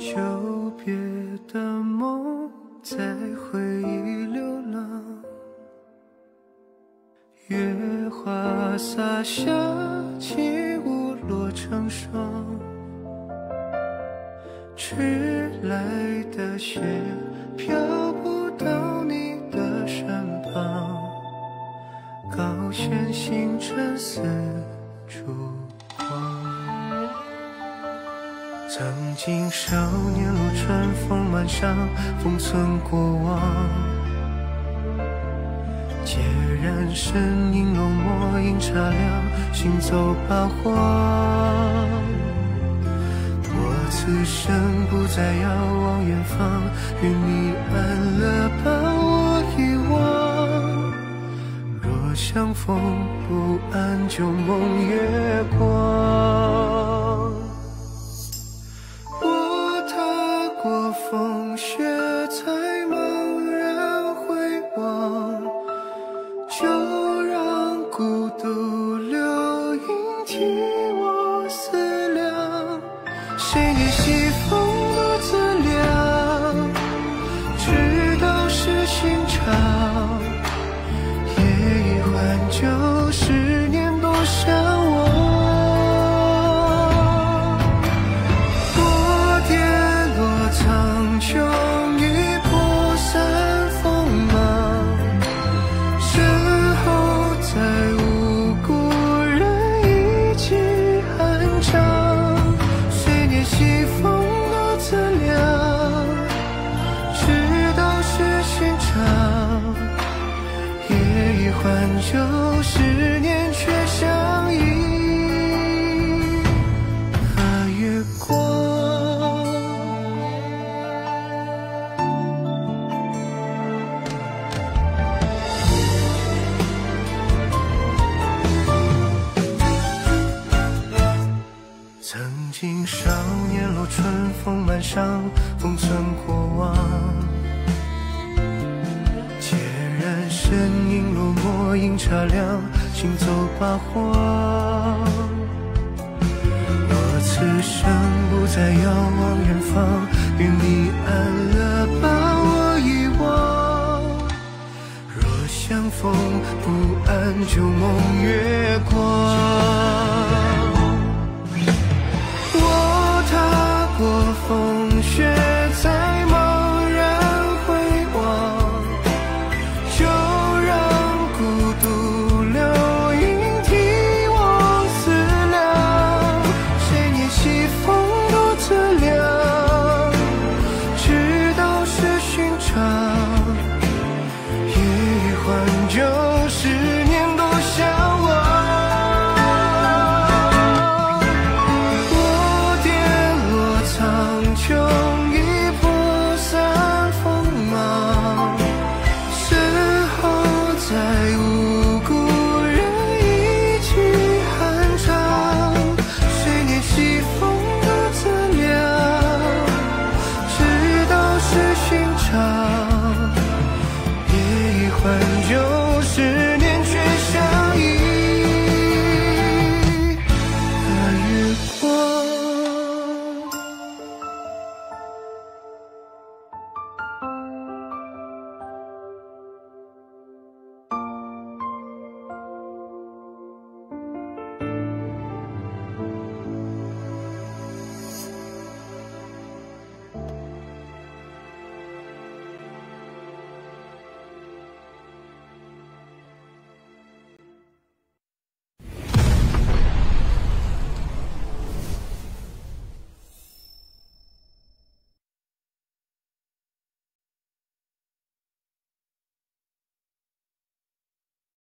久别的梦在回忆流浪，月华洒下，起舞落成霜，迟来的雪飘不到你的身旁，高悬星辰四处望。曾经少年如春风满上，封存过往，孑然身影浓墨映茶凉，行走彷徨。我此生不再遥望远方，与你安了把我遗忘。若相逢不安，就梦月光。风雪才茫然回望，就让孤独留影替我思量。谁念西风独自凉，直到是心肠。夜已换旧，十年多相望。换旧十年却相依，和月光。曾经少年如春风满上，封存过往。身影落寞映茶凉，行走八荒。我此生不再遥望远方，与你安了把我遗忘。若相逢不安，就梦月光。